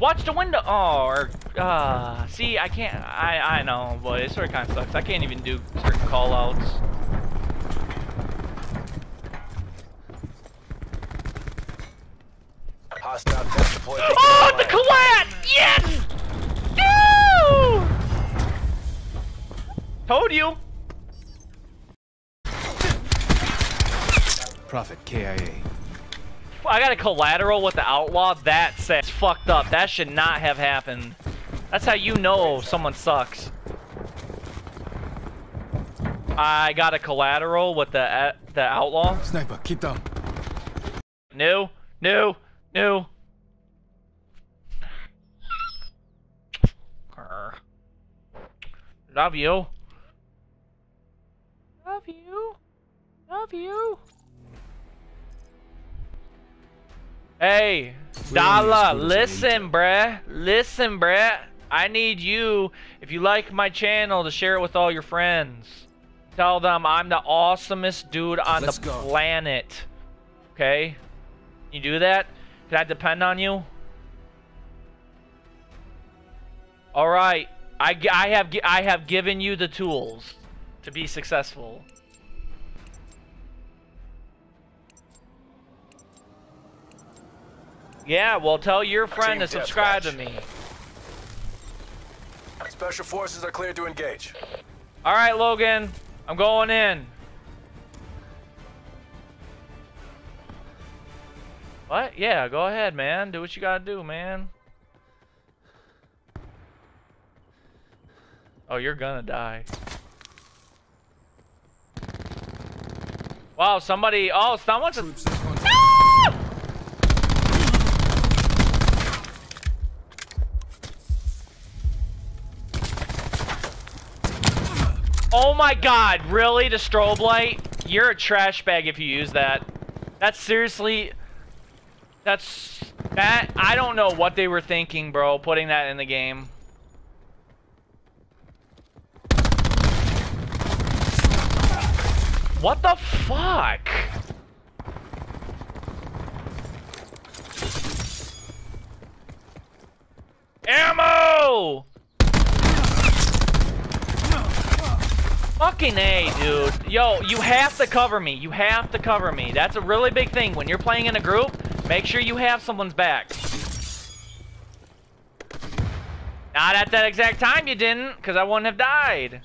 Watch the window! Oh, or, see, I can't, I know, but it sort of kind of sucks. I can't even do certain call-outs. Hostile test deployed. Oh, the Colette! Yes! No! Told you! Prophet KIA. I got a collateral with the outlaw. That's fucked up. That should not have happened. That's how you know someone sucks. I got a collateral with the outlaw. Sniper, keep down. No, no, no. Love you. Love you. Love you. Hey, Dala, listen, bruh. Listen, bruh. I need you, if you like my channel, to share it with all your friends. Tell them I'm the awesomest dude on the planet. Okay? You do that? Can I depend on you? Alright. I have given you the tools to be successful. Yeah, well, tell your friend to subscribe to me. Special forces are cleared to engage. All right, Logan, I'm going in. What? Yeah, go ahead, man. Do what you gotta do, man. Oh, you're gonna die. Wow, somebody. Oh, someone's. Oh my god, really? The strobe light? You're a trash bag if you use that. That's seriously... That... I don't know what they were thinking, bro, putting that in the game. What the fuck? Ammo! Fucking A, dude. Yo, you have to cover me. You have to cover me. That's a really big thing. When you're playing in a group, make sure you have someone's back. Not at that exact time you didn't, because I wouldn't have died.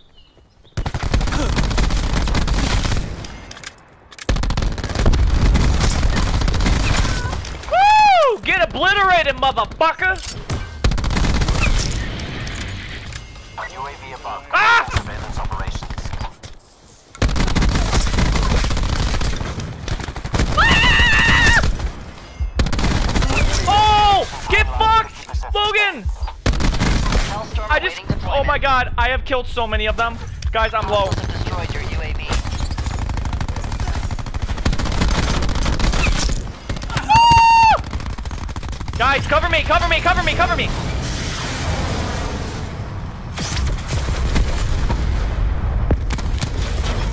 Woo! Get obliterated, motherfucker! UAV above. Ah! Get fucked! Logan! I just... Oh my god, I have killed so many of them. Guys, I'm low. Guys, cover me, cover me, cover me, cover me!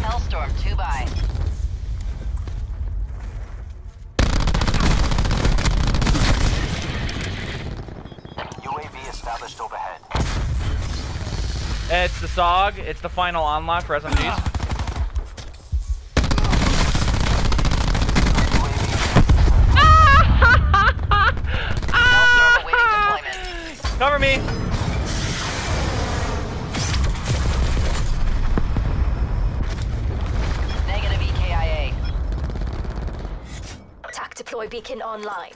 Hellstorm, 2 by. Established overhead. It's the SOG. It's the final unlock for SMGs. Cover me. Negative EKIA. Attack deploy beacon online.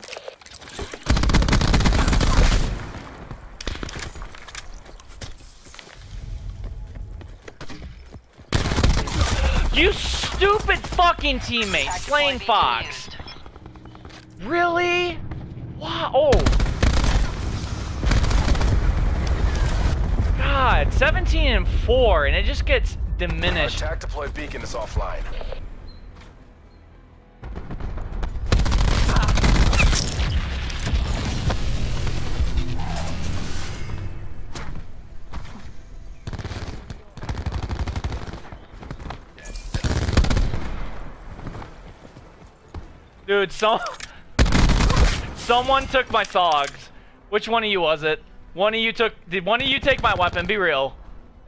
You stupid fucking teammate, Slain Fox. Really? Wow. Oh. God, 17-4, and it just gets diminished. Attack deploy beacon is offline. Dude, someone took my SOGs, Which one of you was it? One of you took. Did one of you take my weapon? Be real.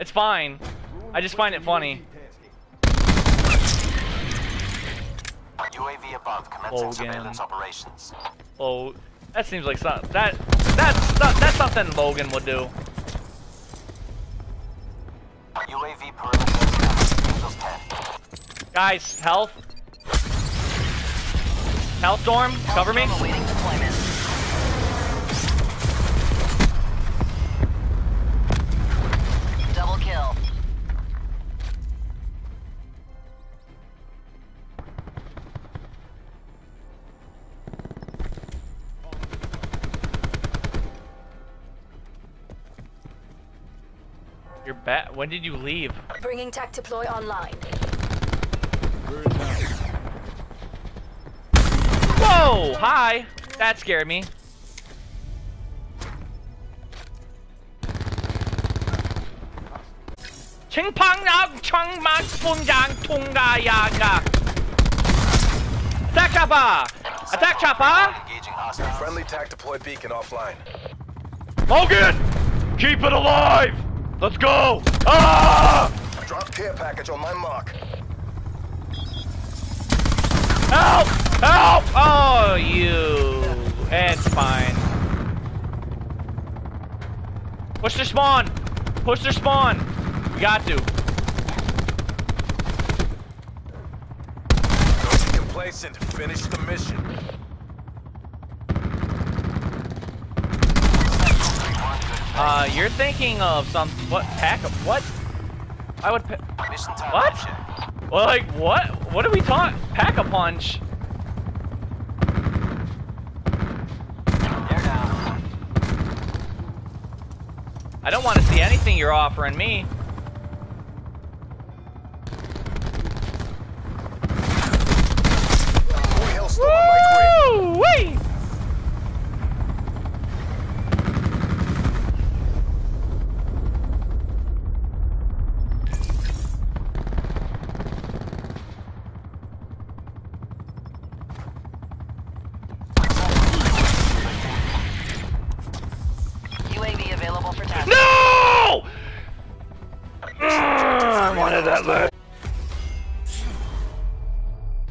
It's fine. I just find it funny. UAV above commencing surveillance operations. Oh, that seems like something. That's something Logan would do. UAV perimeter. Guys, health. Health dorm, cover me. Double kill. You're back. When did you leave? Bringing tech deploy online. Whoa! Hi! That scared me. Ching pong nam chung man pung yang tunga yaga. Attack chopper! Attack chopper! Friendly tac deploy beacon offline. Logan! Keep it alive! Let's go! Ah! Drop care package on my mark. Help! Help! Oh, you. It's fine. Push their spawn. Push their spawn. We got to. Don't be complacent. Finish the mission. You're thinking of some what? Pack of what? I would. What? Well, like what? What are we talking? Pack a punch. I don't want to see anything you're offering me. Woo-wee!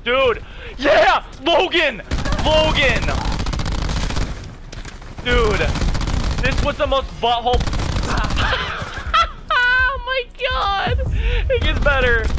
Dude, yeah, Logan, dude, this was the most butthole. Oh my God, it gets better.